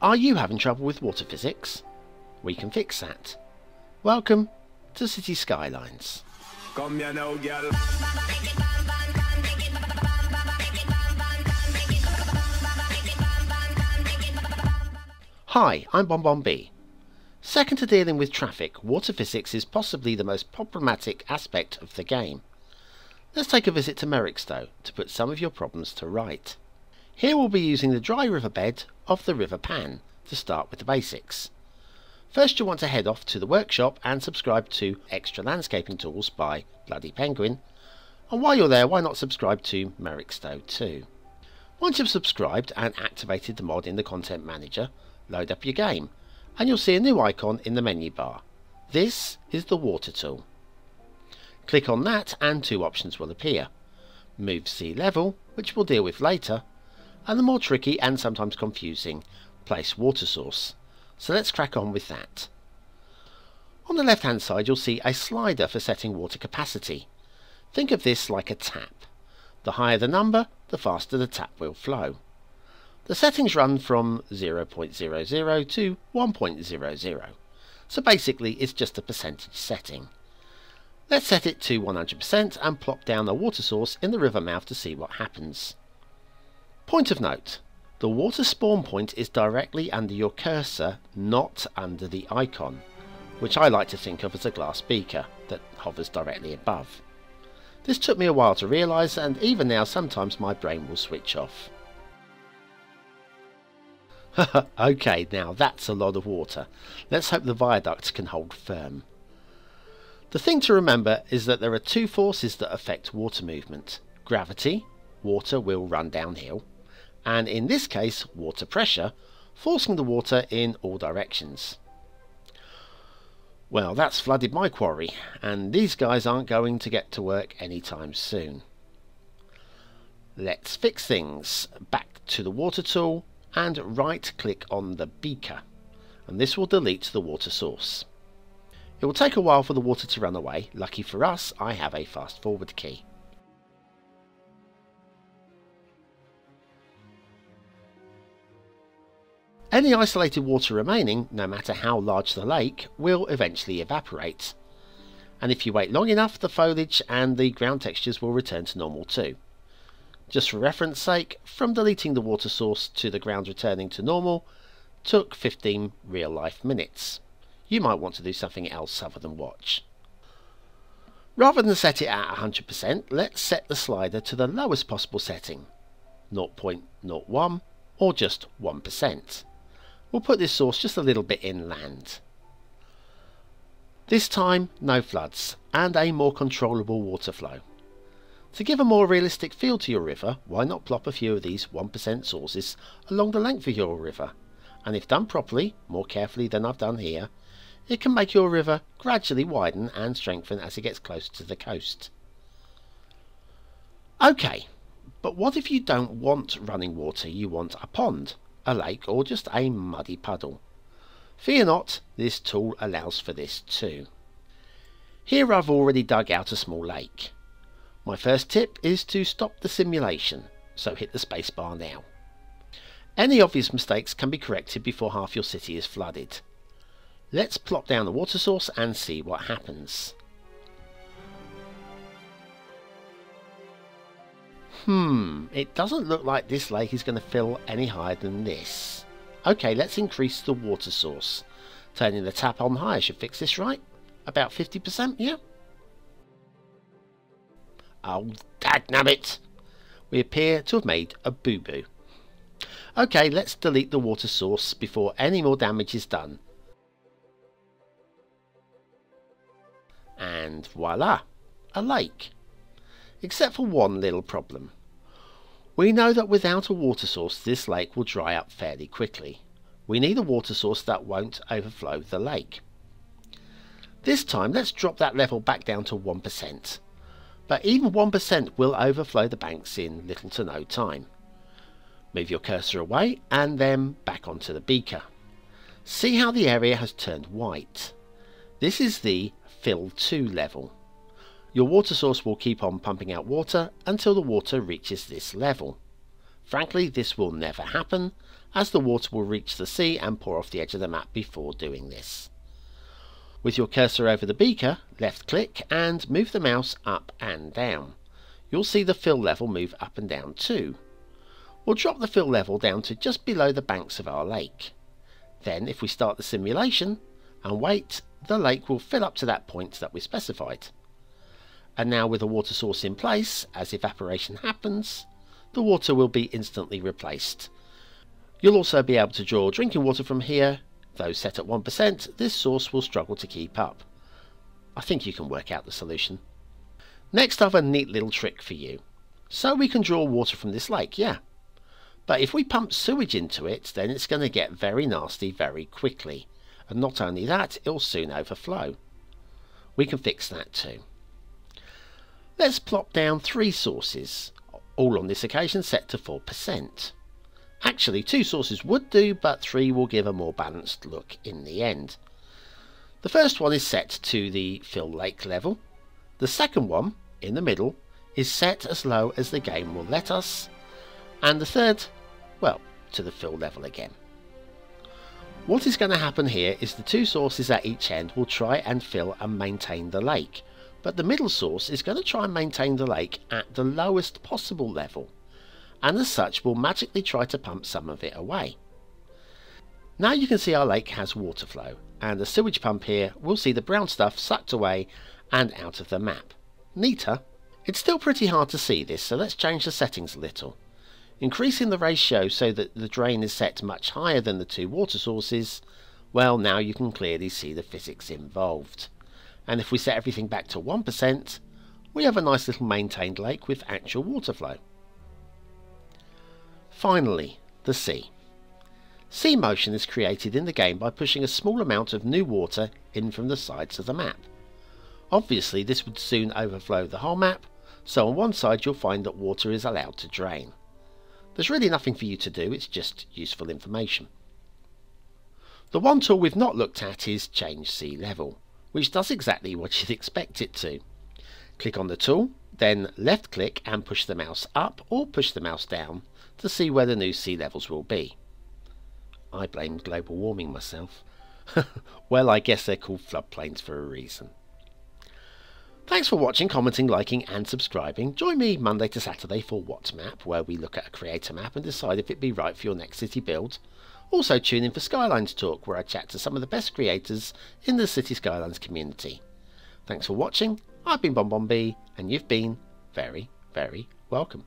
Are you having trouble with water physics? We can fix that. Welcome to City Skylines. Come here now, girl. Hi, I'm BonBonB. Second to dealing with traffic, water physics is possibly the most problematic aspect of the game. Let's take a visit to Merrickstowe to put some of your problems to right. Here we'll be using the dry riverbed of the River Pan to start with the basics. First you'll want to head off to the workshop and subscribe to Extra Landscaping Tools by Bloody Penguin, and while you're there why not subscribe to Merrickstowe too. Once you've subscribed and activated the mod in the content manager, load up your game and you'll see a new icon in the menu bar. This is the water tool. Click on that and two options will appear. Move sea level, which we'll deal with later, and the more tricky and sometimes confusing place water source. So let's crack on with that. On the left hand side you'll see a slider for setting water capacity. Think of this like a tap. The higher the number, the faster the tap will flow. The settings run from 0.00 to 1.00, so basically it's just a percentage setting. Let's set it to 100% and plop down the water source in the river mouth to see what happens. Point of note, the water spawn point is directly under your cursor, not under the icon, which I like to think of as a glass beaker that hovers directly above. This took me a while to realise, and even now sometimes my brain will switch off. Okay, now that's a lot of water. Let's hope the viaduct can hold firm. The thing to remember is that there are two forces that affect water movement. Gravity, water will run downhill, and in this case water pressure, forcing the water in all directions. Well, that's flooded my quarry, and these guys aren't going to get to work anytime soon. Let's fix things. Back to the water tool and right click on the beaker, and this will delete the water source. It will take a while for the water to run away. Lucky for us, I have a fast forward key. Any isolated water remaining, no matter how large the lake, will eventually evaporate. And if you wait long enough, the foliage and the ground textures will return to normal too. Just for reference sake, from deleting the water source to the ground returning to normal took 15 real life minutes. You might want to do something else other than watch. Rather than set it at 100%, let's set the slider to the lowest possible setting, 0.01 or just 1%. We'll put this source just a little bit inland. This time, no floods and a more controllable water flow. To give a more realistic feel to your river, why not plop a few of these 1% sources along the length of your river? And if done properly, more carefully than I've done here, it can make your river gradually widen and strengthen as it gets closer to the coast. Okay, but what if you don't want running water, you want a pond, a lake, or just a muddy puddle? Fear not, this tool allows for this too. Here I've already dug out a small lake. My first tip is to stop the simulation, so hit the spacebar now. Any obvious mistakes can be corrected before half your city is flooded. Let's plop down the water source and see what happens. It doesn't look like this lake is going to fill any higher than this. Okay, let's increase the water source. Turning the tap on higher should fix this, right? About 50%, yeah? Oh, dagnabbit! We appear to have made a boo-boo. Okay, let's delete the water source before any more damage is done. And voila, a lake. Except for one little problem. We know that without a water source this lake will dry up fairly quickly. We need a water source that won't overflow the lake. This time let's drop that level back down to 1%. But even 1% will overflow the banks in little to no time. Move your cursor away and then back onto the beaker. See how the area has turned white. This is the fill to level. Your water source will keep on pumping out water until the water reaches this level. Frankly, this will never happen, as the water will reach the sea and pour off the edge of the map before doing this. With your cursor over the beaker, left click and move the mouse up and down. You'll see the fill level move up and down too. We'll drop the fill level down to just below the banks of our lake. Then if we start the simulation and wait, the lake will fill up to that point that we specified. And now with a water source in place, as evaporation happens, the water will be instantly replaced. You'll also be able to draw drinking water from here, though set at 1%, this source will struggle to keep up. I think you can work out the solution. Next, I've a neat little trick for you. So we can draw water from this lake, yeah. But if we pump sewage into it, then it's going to get very nasty very quickly. And not only that, it'll soon overflow. We can fix that too. Let's plop down three sources, all on this occasion set to 4%. Actually, two sources would do, but three will give a more balanced look in the end. The first one is set to the fill lake level. The second one, in the middle, is set as low as the game will let us. And the third, well, to the fill level again. What is going to happen here is the two sources at each end will try and fill and maintain the lake, but the middle source is going to try and maintain the lake at the lowest possible level, and as such will magically try to pump some of it away. Now you can see our lake has water flow, and the sewage pump here will see the brown stuff sucked away and out of the map. Neater. It's still pretty hard to see this, so let's change the settings a little. Increasing the ratio so that the drain is set much higher than the two water sources, well, now you can clearly see the physics involved. And if we set everything back to 1%, we have a nice little maintained lake with actual water flow. Finally, the sea. Sea motion is created in the game by pushing a small amount of new water in from the sides of the map. Obviously, this would soon overflow the whole map, so on one side you'll find that water is allowed to drain. There's really nothing for you to do, it's just useful information. The one tool we've not looked at is Change Sea Level, which does exactly what you'd expect it to. Click on the tool, then left click and push the mouse up or push the mouse down to see where the new sea levels will be. I blame global warming myself. Well, I guess they're called floodplains for a reason. Thanks for watching, commenting, liking and subscribing. Join me Monday to Saturday for What Map, where we look at a creator map and decide if it'd be right for your next city build. Also tune in for Skylines Talk, where I chat to some of the best creators in the City Skylines community. Thanks for watching, I've been BonBonB, and you've been very, very welcome.